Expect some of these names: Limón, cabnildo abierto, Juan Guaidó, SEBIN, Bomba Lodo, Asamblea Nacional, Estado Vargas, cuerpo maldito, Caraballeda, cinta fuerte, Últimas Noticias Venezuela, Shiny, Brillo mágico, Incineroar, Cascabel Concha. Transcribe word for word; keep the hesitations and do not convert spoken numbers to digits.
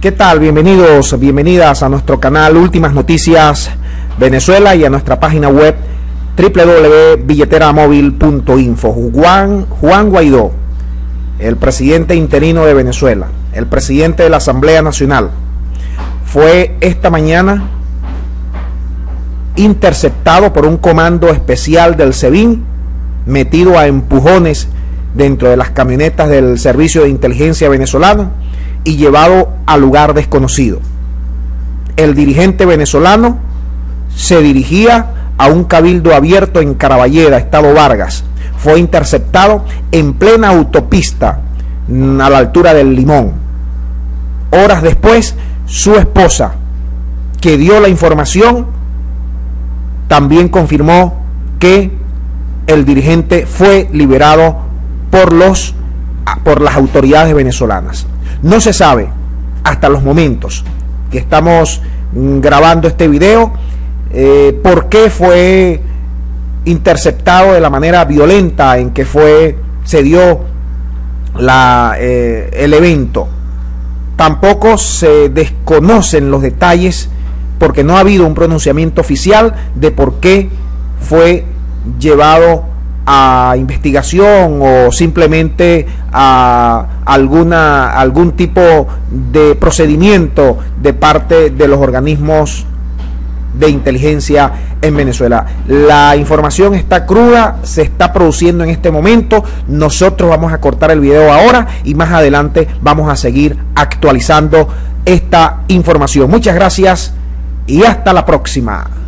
¿Qué tal? Bienvenidos, bienvenidas a nuestro canal Últimas Noticias Venezuela y a nuestra página web doble u doble u doble u punto billetera móvil punto info. Juan, Juan Guaidó, el presidente interino de Venezuela, el presidente de la Asamblea Nacional, fue esta mañana interceptado por un comando especial del SEBIN, metido a empujones dentro de las camionetas del Servicio de Inteligencia venezolano y llevado a lugar desconocido. El dirigente venezolano se dirigía a un cabildo abierto en Caraballeda, Estado Vargas. Fue interceptado en plena autopista a la altura del Limón. Horas después, su esposa, que dio la información, también confirmó que el dirigente fue liberado por los por las autoridades venezolanas. No se sabe hasta los momentos que estamos grabando este video eh, por qué fue interceptado de la manera violenta en que fue se dio la, eh, el evento. Tampoco se desconocen los detalles porque no ha habido un pronunciamiento oficial de por qué fue llevado a investigación o simplemente a alguna algún tipo de procedimiento de parte de los organismos de inteligencia en Venezuela. La información está cruda, se está produciendo en este momento. Nosotros vamos a cortar el video ahora y más adelante vamos a seguir actualizando esta información. Muchas gracias y hasta la próxima.